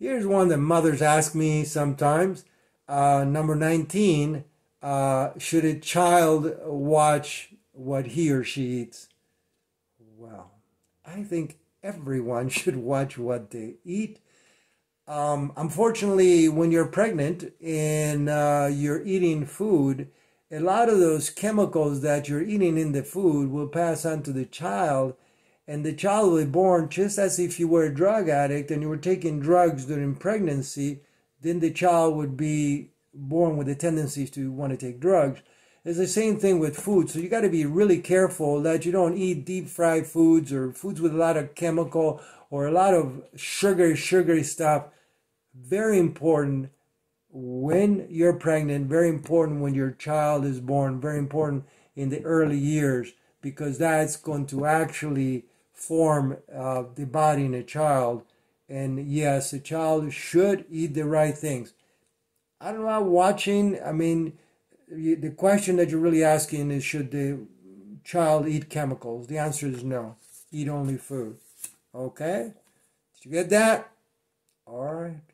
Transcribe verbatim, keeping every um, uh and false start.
Here's one that mothers ask me sometimes. Uh, number nineteen, uh, should a child watch what he or she eats? Well, I think everyone should watch what they eat. Um, unfortunately, when you're pregnant and uh, you're eating food, a lot of those chemicals that you're eating in the food will pass on to the child, and the child will be born just as if you were a drug addict and you were taking drugs during pregnancy. Then the child would be born with the tendencies to want to take drugs. It's the same thing with food. So you got to be really careful that you don't eat deep fried foods or foods with a lot of chemical or a lot of sugary, sugary stuff. Very important when you're pregnant, very important when your child is born, very important in the early years, because that's going to actually form uh, the body in a child. And yes, a child should eat the right things. I don't know, watching, I mean, the question that you're really asking is, should the child eat chemicals? The answer is no. Eat only food. Okay? Did you get that? All right.